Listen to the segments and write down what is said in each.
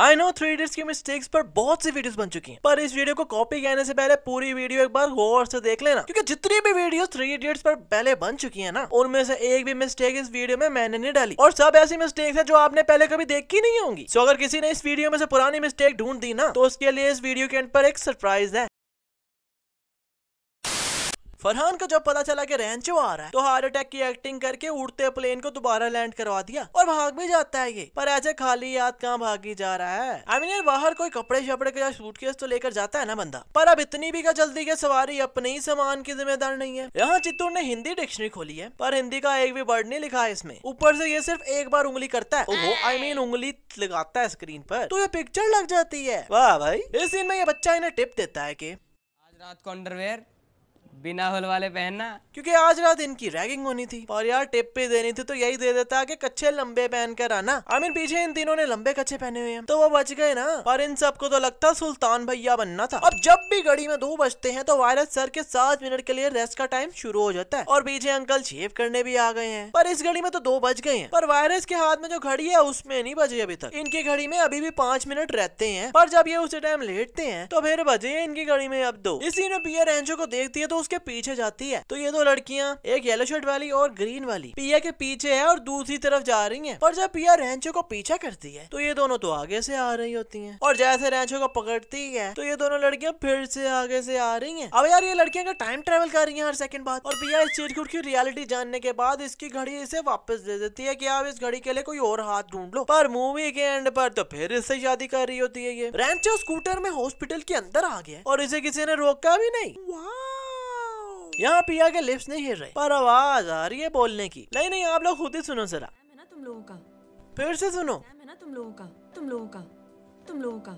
आई know 3 idiots की mistakes पर बहुत सी वीडियोस बन चुकी हैं, पर इस वीडियो को कॉपी कहने से पहले पूरी वीडियो एक बार गौर से देख लेना, क्योंकि जितनी भी वीडियो 3 इडियट्स पर पहले बन चुकी है ना, उनमें से एक भी मिस्टेक इस वीडियो में मैंने नहीं डाली और सब ऐसी मिस्टेक्स है जो आपने पहले कभी देखी नहीं होंगी। तो अगर किसी ने इस वीडियो में से पुरानी मिस्टेक ढूंढ दी ना, तो उसके लिए इस वीडियो के एंड पर एक सरप्राइज है। फरहान को जब पता चला कि रैंचो आ रहा है तो हार्ट अटैक की एक्टिंग करके उड़ते प्लेन को दोबारा लैंड करवा दिया और भाग भी जाता है ये, पर ऐसे खाली याद कहाँ भागी जा रहा है। आमिर बाहर कोई कपड़े शपड़े का सूटकेस तो लेकर जाता है ना बंदा, पर अब इतनी भी का जल्दी के सवारी अपने ही सामान की जिम्मेदार नहीं है। यहाँ चित्तूर ने हिंदी डिक्शनरी खोली है, पर हिंदी का एक भी वर्ड नहीं लिखा है इसमें। ऊपर से ये सिर्फ एक बार उंगली करता है, उंगली लगाता है स्क्रीन पर तो ये पिक्चर लग जाती है। वाह भाई, इस सीन में ये बच्चा इन्हें टिप देता है की आज रात को अंडरवेयर बिना होल वाले पहनना, क्योंकि आज रात इनकी रैगिंग होनी थी और यार टिप पे देनी थी तो यही दे देता कि कच्चे लंबे पहन कर आना। आमिर पीछे इन तीनों ने लंबे कच्चे पहने हुए हैं तो वो बच गए ना, पर इन सबको तो लगता सुल्तान भैया बनना था। अब जब भी घड़ी में 2 बजते हैं तो वायरस सर के 7 मिनट के लिए रेस्ट का टाइम शुरू हो जाता है और पीछे अंकल शेव करने भी आ गए हैं, पर इस घड़ी में तो 2 बज गए हैं। पर वायरस के हाथ में जो घड़ी है उसमें नहीं बजे अभी तक, इनकी घड़ी में अभी भी 5 मिनट रहते हैं, पर जब ये उसी टाइम लेटते हैं तो फिर बजे इनकी घड़ी में अब 2। इसी ने पिया रैंचो को देखती है तो के पीछे जाती है, तो ये 2 लड़कियां, एक येलो शर्ट वाली और ग्रीन वाली, पिया के पीछे है और दूसरी तरफ जा रही हैं। पर जब पिया रैंचो को पीछा करती है तो ये दोनों तो आगे से आ रही होती हैं, और जैसे रैंचो को पकड़ती है तो ये दोनों लड़कियां फिर से आगे से आ रही हैं। अब यार ये लड़कियां का टाइम ट्रेवल कर रही है हर सेकंड बाद, और पिया इस चीज की रियलिटी जानने के बाद इसकी घड़ी इसे वापस दे देती है की आप इस घड़ी के लिए कोई और हाथ ढूंढ लो, पर मूवी के एंड पर तो फिर इससे शादी कर रही होती है ये। रैंचो स्कूटर में हॉस्पिटल के अंदर आ गया और इसे किसी ने रोका भी नहीं। यहाँ पिया के लिप्स नहीं हिल रहे, पर आवाज आ रही है बोलने की। नहीं नहीं, आप लोग खुद ही सुनो जरा, है ना तुम लोगों का, फिर से सुनो, है ना तुम लोगों का, तुम लोगों का, तुम लोगों का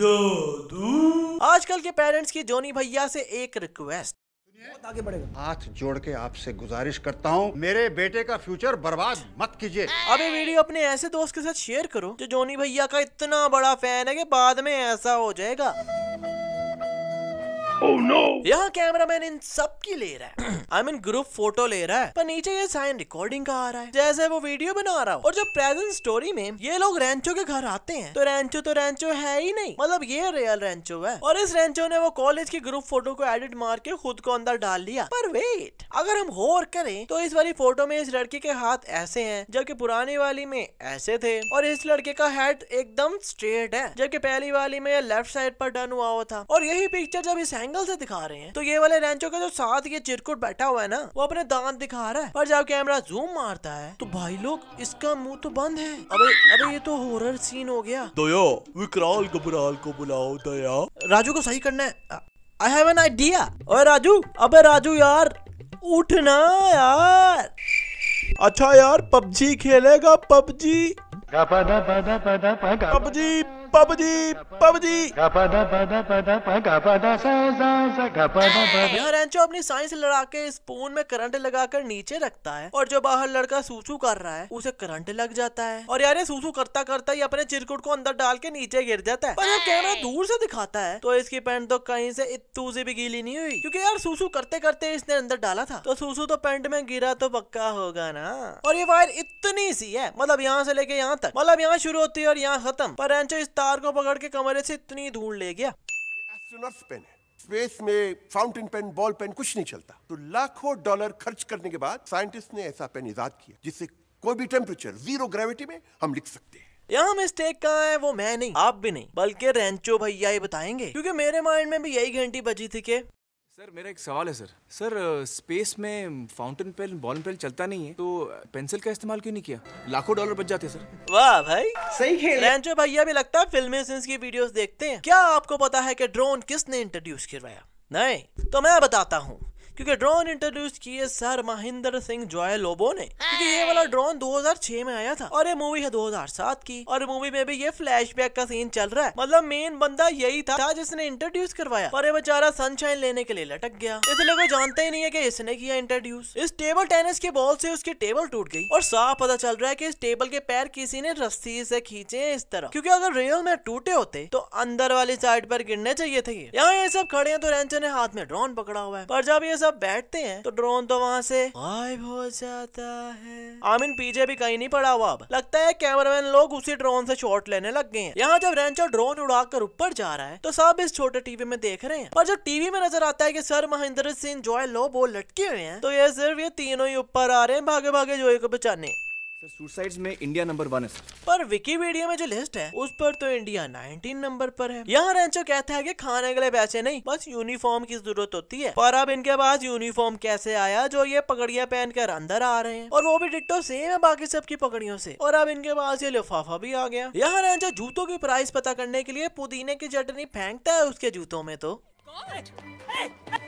जादू। आजकल के पेरेंट्स की जोनी भैया से एक रिक्वेस्ट, बहुत आगे बढ़ेगा, हाथ जोड़ के आपसे गुजारिश करता हूँ, मेरे बेटे का फ्यूचर बर्बाद मत कीजिए। अब ये वीडियो अपने ऐसे दोस्त के साथ शेयर करो जो जोनी भैया का इतना बड़ा फैन है कि बाद में ऐसा हो जाएगा। Oh no! यहाँ कैमरामैन इन सब की ले रहा है, I mean, ग्रुप फोटो ले रहा है, पर नीचे ये साइन रिकॉर्डिंग का आ रहा है जैसे वो वीडियो बना रहा हो। और जब प्रेजेंट स्टोरी में ये लोग रैंचो के घर आते हैं तो रैंचो है ही नहीं, मतलब ये रियल रैंचो है। और इस रैंचो ने वो कॉलेज की ग्रुप फोटो को एडिट मार के खुद को अंदर डाल लिया। पर वेट, अगर हम गौर करें तो इस वाली फोटो में इस लड़के के हाथ ऐसे है जबकि पुरानी वाली में ऐसे थे, और इस लड़के का हेड एकदम स्ट्रेट है जबकि पहली वाली में लेफ्ट साइड पर डन हुआ था। और यही पिक्चर जब इस एंगल से दिखा रहे हैं तो ये वाले रैंचो का जो साथ ये चिरकुट बैठा हुआ है ना, वो अपने दांत दिखा रहा है, पर जब कैमरा जूम मारता है तो भाई लोग इसका मुंह तो बंद है। अबे अबे ये तो हॉरर सीन हो गया। दया, विकराल गबराल को बुलाओ, दया राजू को सही करना है। I have an idea. ओए राजू, अबे राजू यार उठना यार, अच्छा यार पबजी खेलेगा, पबजी पबजी पबजी पबजी। यहाँ रैंचो अपनी साइंस लड़ा के स्पून में करंट लगाकर नीचे रखता है, और जो बाहर लड़का सूसू कर रहा है उसे करंट लग जाता है, और यार ये सूसू करता करता ही अपने चिरकुट को अंदर डाल के नीचे गिर जाता है। पर जब कैमरा दूर से दिखाता है तो इसकी पैंट तो कहीं से इतू से भी गीली नहीं हुई, क्योंकि यार सूसू करते करते इसने अंदर डाला था तो सूसू तो पैंट में गिरा तो पक्का होगा ना। और ये वायर इतनी सी है, मतलब यहाँ से लेके यहाँ तक, मतलब यहाँ शुरू होती है और यहाँ खत्म। पर रैंचो इस तार को पकड़ के कमरे से इतनी धूल ले गया। एस्ट्रोनॉट्स पेन है, स्पेस में फाउंटेन पेन, बॉल पेन कुछ नहीं चलता, तो लाखों डॉलर खर्च करने के बाद साइंटिस्ट ने ऐसा पेन इजाद किया जिससे कोई भी टेम्परेचर, जीरो ग्रेविटी में हम लिख सकते हैं। यहाँ मिस्टेक कहाँ है वो मैं नहीं, आप भी नहीं, बल्कि रैंचो भैया ही बताएंगे, क्योंकि मेरे माइंड में भी यही घंटी बजी थी के सर मेरा एक सवाल है सर, स्पेस में फाउंटेन पेन, बॉल पेन चलता नहीं है तो पेंसिल का इस्तेमाल क्यों नहीं किया, लाखों डॉलर बच जाते सर। वाह भाई सही खेल। रैंचो भैया भी लगता है फिल्मी सिंस की वीडियोस देखते हैं। क्या आपको पता है कि ड्रोन किसने इंट्रोड्यूस करवाया? नहीं तो मैं बताता हूँ, क्योंकि ड्रोन इंट्रोड्यूस किए सर महिंद्र सिंह जॉय लोबो ने, क्योंकि ये वाला ड्रोन 2006 में आया था और ये मूवी है 2007 की, और मूवी में भी ये फ्लैशबैक का सीन चल रहा है, मतलब मेन बंदा यही था जिसने इंट्रोड्यूस करवाया, पर ये बेचारा सनशाइन लेने के लिए लटक गया, इसलिए कोई जानता ही नहीं है कि इसने किया इंट्रोड्यूस। इस टेबल टेनिस के बॉल से उसकी टेबल टूट गई, और साफ पता चल रहा है कि इस टेबल के पैर किसी ने रस्सी से खींचे इस तरह, क्योंकि अगर रियल में टूटे होते तो अंदर वाली साइड पर गिरने चाहिए थे। यहाँ ये सब खड़े हैं तो रैंचो ने हाथ में ड्रोन पकड़ा हुआ है, पर जब ये साहब बैठते हैं तो ड्रोन तो वहाँ से गायब हो जाता है। आमिर पीछे भी कहीं नहीं पड़ा हुआ। अब लगता है कैमरामैन लोग उसी ड्रोन से शॉट लेने लग गए हैं। यहाँ जब रैंचो ड्रोन उड़ाकर ऊपर जा रहा है तो सब इस छोटे टीवी में देख रहे हैं, पर जब टीवी में नजर आता है कि सर महिंद्र सिंह जॉय लोबो लटके हुए हैं तो ये सिर्फ ये तीनों ही ऊपर आ रहे हैं भागे भागे जॉय को बचाने। सुसाइड्स में इंडिया नंबर 1 है पर विकीपीडिया में जो लिस्ट है उस पर तो इंडिया 19 नंबर पर है। यहाँ रैंचो कहता है कि खाने के लिए पैसे नहीं बस यूनिफॉर्म की जरूरत होती है, पर अब इनके पास यूनिफॉर्म कैसे आया जो ये पगड़ियां पहनकर अंदर आ रहे हैं और वो भी डिट्टो सेम है बाकी सबकी पगड़ियों से, और अब इनके पास ये लिफाफा भी आ गया। यहाँ रैंचो जूतों की प्राइस पता करने के लिए पुदीने की चटनी फेंकता है उसके जूतों में तो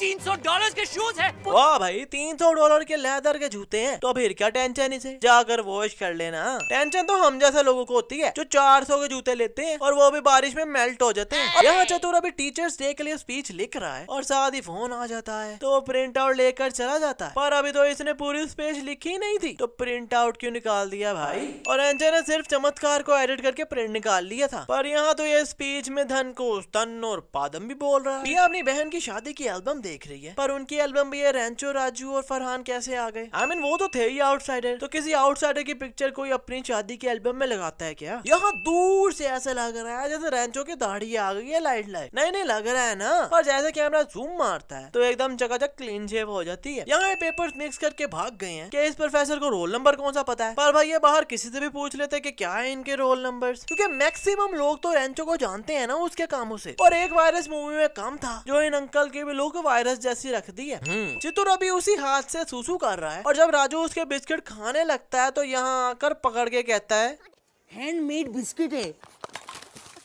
$300 के शूज है। वाह भाई $300 के लेदर के जूते हैं तो फिर क्या टेंशन, इसे जाकर वॉश कर लेना। टेंशन तो हम जैसे लोगों को होती है जो 400 के जूते लेते हैं और वो भी बारिश में मेल्ट हो जाते हैं। यहाँ चतुर अभी टीचर्स डे के लिए स्पीच लिख रहा है और साथ ही फोन आ जाता है तो प्रिंट आउट लेकर चला जाता है, पर अभी तो इसने पूरी स्पीच लिखी नहीं थी तो प्रिंट आउट क्यों निकाल दिया भाई। और एंजन ने सिर्फ चमत्कार को एडिट करके प्रिंट निकाल लिया था, पर यहाँ तो ये स्पीच में धन को स्तन और पादम भी बोल रहा है। अपनी बहन की शादी की एल्बम देख रही है पर उनकी एल्बम भी ये रैंचो राजू और फरहान कैसे आ गए। आई मीन वो तो थे ही आउटसाइडर, तो किसी आउटसाइडर की पिक्चर कोई अपनी शादी की एल्बम में लगाता है क्या? यहाँ दूर से ऐसा लग रहा है जैसे रैंचो की दाढ़ी आ गई है लाइट लाइट, नहीं नहीं लग रहा है ना, पर जैसे कैमरा जूम मारता है तो एकदम चकाचक क्लीन शेव हो जाती है। यहाँ पेपर मिक्स करके भाग गए हैं कि इस प्रोफेसर को रोल नंबर कौन सा पता है, पर भाई ये बाहर किसी से भी पूछ लेते कि क्या है इनके रोल नंबर, क्योंकि मैक्सिमम लोग तो रैंचो को जानते है ना उसके कामों से। और एक वायरस मूवी में काम था जो इन अंकल के भी लोग वायरस जैसी रख दी है। चतुर अभी उसी हाथ से सूसू कर रहा है और जब राजू उसके बिस्किट खाने लगता है तो यहाँ आकर पकड़ के कहता है हैंडमेड बिस्किट है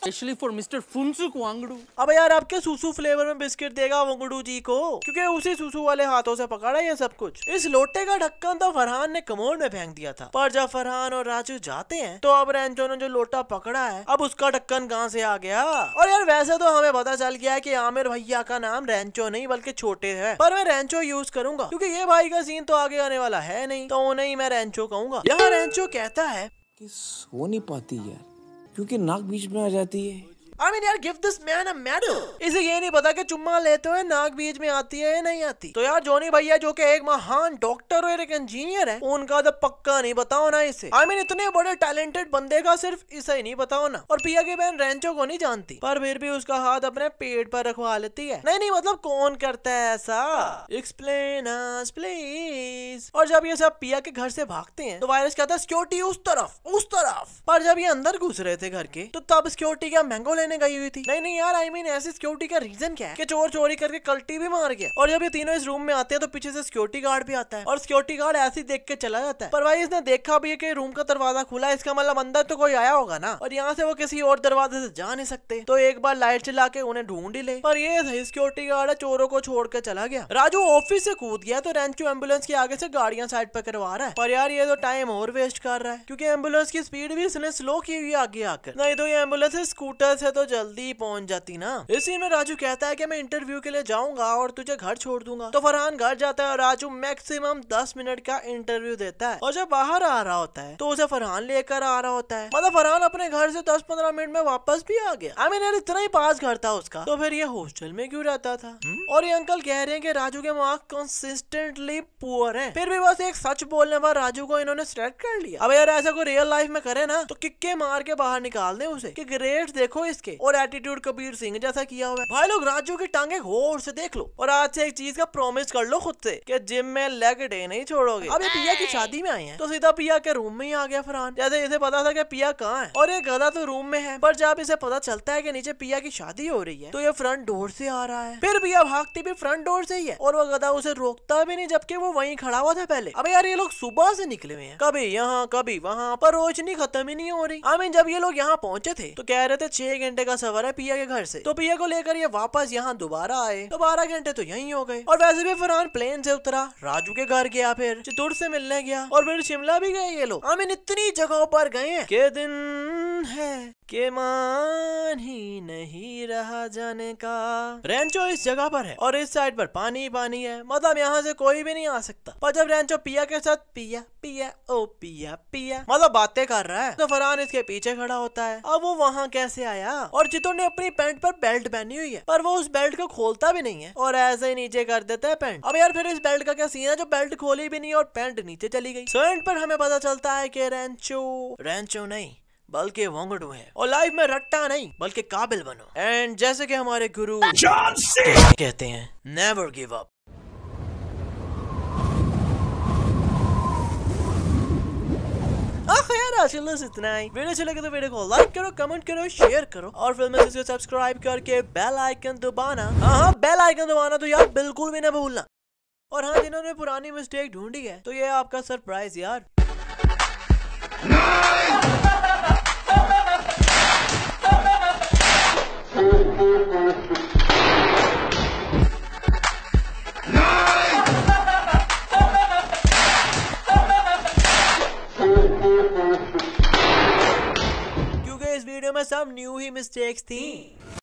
specially for mister Phunsukh Wangdu. अब यार आपके सूसू फ्लेवर में बिस्किट देगा वांगडू जी को, क्योंकि उसी सूसू वाले हाथों से पकड़ा ये सब कुछ। इस लोटे का ढक्कन तो फरहान ने कमोड में फेंक दिया था, पर जब फरहान और राजू जाते हैं तो अब रैंचो ने जो लोटा पकड़ा है अब उसका ढक्कन कहाँ से आ गया। और यार वैसे तो हमें पता चल गया है कि आमिर भैया का नाम रैंचो नहीं बल्कि छोटे है, पर मैं रैंचो यूज करूंगा क्योंकि ये भाई का सीन तो आगे आने वाला है नहीं तो उन्हें ही मैं रैंचो कहूंगा। यहाँ रैंचो कहता है कि सो नहीं पाती यार क्योंकि नाक बीच में आ जाती है। I mean, यार give this man a medal. इसे ये नहीं पता कि चुम्मा लेते हुए नाक बीच में आती है या नहीं आती। तो यार जोनी भैया जो कि एक महान डॉक्टर और एक इंजीनियर है उनका तो पक्का नहीं पता होना इसे। I mean, इतने बड़े टैलेंटेड बंदे का सिर्फ इसे ही नहीं पता होना। और पिया की बहन रैंचो को नहीं जानती पर फिर भी उसका हाथ अपने पेट पर रखवा लेती है। नहीं नहीं मतलब कौन करता है ऐसा, एक्सप्लेन अस प्लीज। और जब ये सब पिया के घर से भागते हैं तो वायरस कहता है सिक्योरिटी उस तरफ, पर जब ये अंदर घुस रहे थे घर के तो तब सिक्योरिटी का मैंगो गई हुई थी। नहीं नहीं यार आई मीन ऐसी सिक्योरिटी का रीजन क्या है कि चोर चोरी करके कल्टी भी मार गया। और जब ये तीनों इस रूम में आते हैं तो पीछे से सिक्योरिटी गार्ड भी आता है और सिक्योरिटी गार्ड ऐसे देख के चला जाता है, पर भाई इसने देखा भी है कि रूम का दरवाजा खुला है, इसका मतलब अंदर तो कोई आया होगा ना, और यहाँ से वो किसी और दरवाजे से जा नहीं सकते तो एक बार लाइट चला के उन्हें ढूंढ ही ले। पर ये सही सिक्योरिटी गार्ड है चोरों को छोड़ कर चला गया। राजू ऑफिस से कूद गया तो रैंचो एम्बुलेंस के आगे से गाड़ियां साइड पर करवा रहा है, पर यार ये तो टाइम और वेस्ट कर रहा है क्योंकि एम्बुलेंस की स्पीड भी इसने स्लो की हुई आगे आकर, नहीं तो ये एम्बुलेंस स्कूटर से तो जल्दी पहुंच जाती ना। इसी में राजू कहता है कि मैं इंटरव्यू के लिए जाऊंगा और तुझे घर छोड़ दूंगा, तो फरहान घर जाता है और राजू मैक्सिमम 10 मिनट का इंटरव्यू देता है और जब बाहर आ रहा होता है तो उसे फरहान लेकर आ रहा होता है। मतलब फरहान अपने घर से 10-15 मिनट में वापस भी आ गया। आई मीन यार इतना ही पास घर था उसका तो फिर ये हॉस्टल में क्यूँ रहता था। और ये अंकल कह रहे हैं कि राजू के मार्क्स कंसिस्टेंटली पुअर है, फिर भी बस एक सच बोलने पर राजू को इन्होंने सिलेक्ट कर लिया। अब यार ऐसा कोई रियल लाइफ में करे ना तो किक्के मार के बाहर निकाल दे उसे कि ग्रेड देखो इसके, और एटीट्यूड कबीर सिंह जैसा किया हुआ है। भाई लोग राजू की टांगे गौर से देख लो और आज से एक चीज का प्रॉमिस कर लो खुद से कि जिम में लेग डे नहीं छोड़ोगे। अब ये पिया की शादी में आए हैं तो सीधा पिया के रूम में ही आ गया फरहान, जैसे इसे पता था कि पिया कहाँ है। और ये गधा तो रूम में है, पर जब इसे पता चलता है कि नीचे पिया की शादी हो रही है तो ये फ्रंट डोर से आ रहा है, फिर पिया भागती भी फ्रंट डोर से ही है और वो गधा उसे रोकता भी नहीं जबकि वो वही खड़ा हुआ था पहले। अब यार ये लोग सुबह से निकले हुए हैं, कभी यहाँ कभी वहाँ, पर रोशनी खत्म ही नहीं हो रही। आई मीन जब ये लोग यहाँ पहुंचे थे तो कह रहे थे 6 घंटे का सफर है पिया के घर से, तो पिया को लेकर ये वापस यहाँ दोबारा आए तो 12 घंटे तो यहीं हो गए। और वैसे भी फरहान प्लेन से उतरा, राजू के घर गया, फिर चतुर से मिलने गया और फिर शिमला भी गए ये लोग। आई मीन इतनी जगहों पर गए हैं। के दिन है के मान ही नहीं रहा जाने का। रैंचो इस जगह पर है और इस साइड पर पानी ही पानी है, मतलब यहाँ से कोई भी नहीं आ सकता। पर जब रैंचो पिया के साथ पिया पिया ओ पिया पिया मतलब बातें कर रहा है तो फरहान इसके पीछे खड़ा होता है। अब वो वहाँ कैसे आया? और चितुर ने अपनी पैंट पर बेल्ट पहनी हुई है पर वो उस बेल्ट को खोलता भी नहीं है और ऐसे ही नीचे कर देता है पैंट। अब यार फिर इस बेल्ट का क्या सीन है जो बेल्ट खोली भी नहीं और पैंट नीचे चली गई। सो एंड पर हमें पता चलता है कि रैंचो नहीं बल्कि वांगडू है और लाइफ में रट्टा नहीं बल्कि काबिल बनो। एंड जैसे कि हमारे गुरु जॉन सिंह कहते हैं नेवर गिव अप। इतना ही वीडियो अच्छा लगे तो वीडियो को लाइक करो, कमेंट करो, शेयर करो और फिल्मी सिंस को सब्सक्राइब करके बेल आइकन दबाना। हाँ, बेल आइकन दबाना तो यार बिल्कुल भी ना भूलना। और हाँ, जिन्होंने पुरानी मिस्टेक ढूंढी है तो ये आपका सरप्राइज यार। क्योंकि इस वीडियो में सब न्यू ही मिस्टेक्स थी।